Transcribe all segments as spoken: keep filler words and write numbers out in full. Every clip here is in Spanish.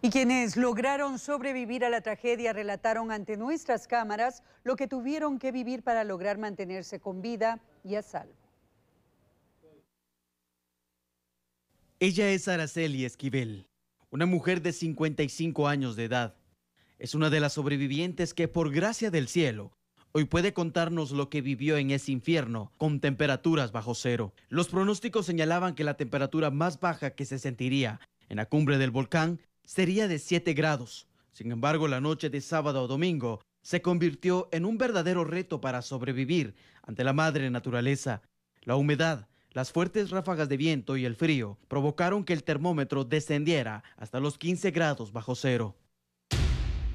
Y quienes lograron sobrevivir a la tragedia relataron ante nuestras cámaras lo que tuvieron que vivir para lograr mantenerse con vida y a salvo. Ella es Araceli Esquivel, una mujer de cincuenta y cinco años de edad. Es una de las sobrevivientes que, por gracia del cielo, hoy puede contarnos lo que vivió en ese infierno con temperaturas bajo cero. Los pronósticos señalaban que la temperatura más baja que se sentiría en la cumbre del volcán sería de siete grados. Sin embargo, la noche de sábado o domingo se convirtió en un verdadero reto para sobrevivir ante la madre naturaleza. La humedad, las fuertes ráfagas de viento y el frío provocaron que el termómetro descendiera hasta los quince grados bajo cero.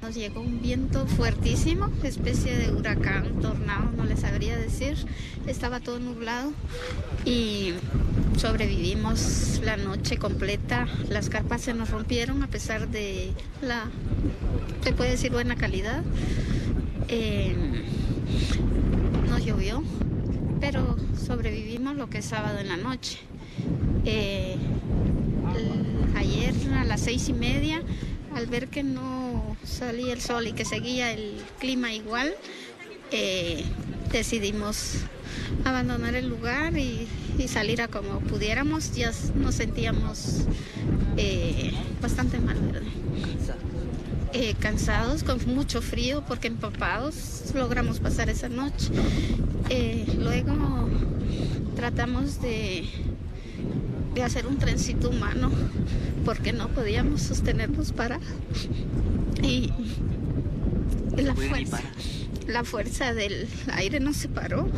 Nos llegó un viento fuertísimo, especie de huracán, tornado, no les sabría decir. Estaba todo nublado y sobrevivimos la noche completa. Las carpas se nos rompieron a pesar de la, se puede decir, buena calidad. Eh, nos llovió, pero sobrevivimos lo que es sábado en la noche. Eh, el, ayer a las seis y media, al ver que no salía el sol y que seguía el clima igual, eh, decidimos abandonar el lugar y, y salir a como pudiéramos. Ya nos sentíamos eh, bastante mal, ¿verdad? Eh, cansados, con mucho frío, porque empapados logramos pasar esa noche. Eh, luego tratamos de... de hacer un trencito humano, porque no podíamos sostenernos para... Y la fuerza, la fuerza del aire nos separó.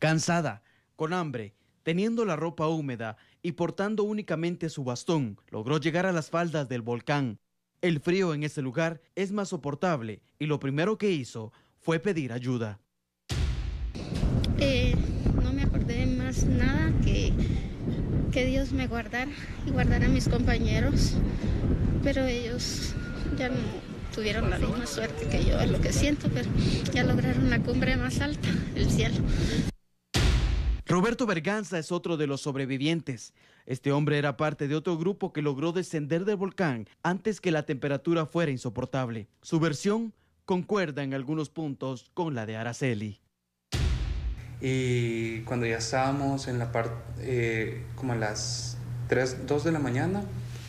Cansada, con hambre, teniendo la ropa húmeda y portando únicamente su bastón, logró llegar a las faldas del volcán. El frío en ese lugar es más soportable y lo primero que hizo fue pedir ayuda. Eh, no me acordé más nada que... que Dios me guardara y guardara a mis compañeros, pero ellos ya no tuvieron la misma suerte que yo, es lo que siento, pero ya lograron la cumbre más alta, el cielo. Roberto Berganza es otro de los sobrevivientes. Este hombre era parte de otro grupo que logró descender del volcán antes que la temperatura fuera insoportable. Su versión concuerda en algunos puntos con la de Araceli. Y cuando ya estábamos en la parte, eh, como a las tres, dos de la mañana,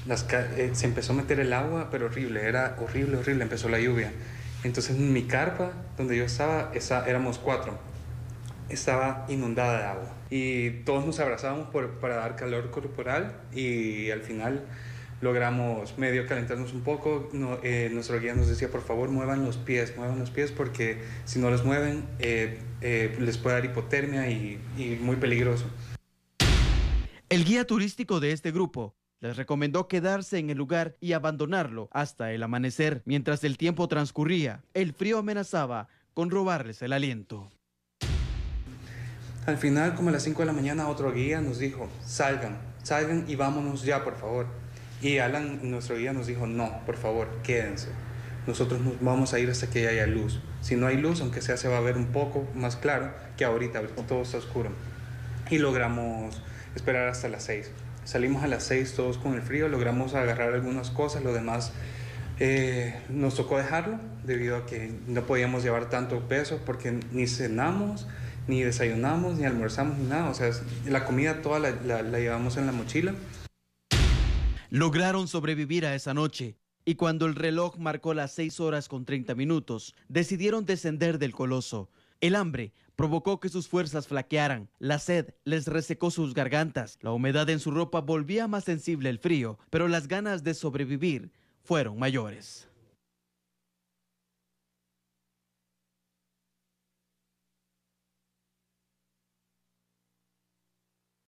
las eh, se empezó a meter el agua, pero horrible, era horrible, horrible, empezó la lluvia. Entonces en mi carpa, donde yo estaba, esa, éramos cuatro, estaba inundada de agua. Y todos nos abrazábamos por, para dar calor corporal y al final logramos medio calentarnos un poco. No, eh, nuestro guía nos decía, por favor, muevan los pies, muevan los pies, porque si no los mueven eh, eh, les puede dar hipotermia y, y muy peligroso. El guía turístico de este grupo les recomendó quedarse en el lugar y abandonarlo hasta el amanecer. Mientras el tiempo transcurría, el frío amenazaba con robarles el aliento. Al final, como a las cinco de la mañana, otro guía nos dijo, salgan, salgan y vámonos ya, por favor. Y Alan, nuestro guía, nos dijo, no, por favor, quédense. Nosotros nos vamos a ir hasta que haya luz. Si no hay luz, aunque sea, se va a ver un poco más claro que ahorita, todo está oscuro. Y logramos esperar hasta las seis. Salimos a las seis todos con el frío, logramos agarrar algunas cosas, lo demás eh, nos tocó dejarlo, debido a que no podíamos llevar tanto peso, porque ni cenamos, ni desayunamos, ni almorzamos, ni nada. O sea, la comida toda la, la, la llevamos en la mochila. Lograron sobrevivir a esa noche y cuando el reloj marcó las seis horas con treinta minutos, decidieron descender del coloso. El hambre provocó que sus fuerzas flaquearan, la sed les resecó sus gargantas, la humedad en su ropa volvía más sensible al frío, pero las ganas de sobrevivir fueron mayores.